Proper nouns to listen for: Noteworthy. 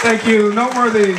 Thank you, Noteworthy.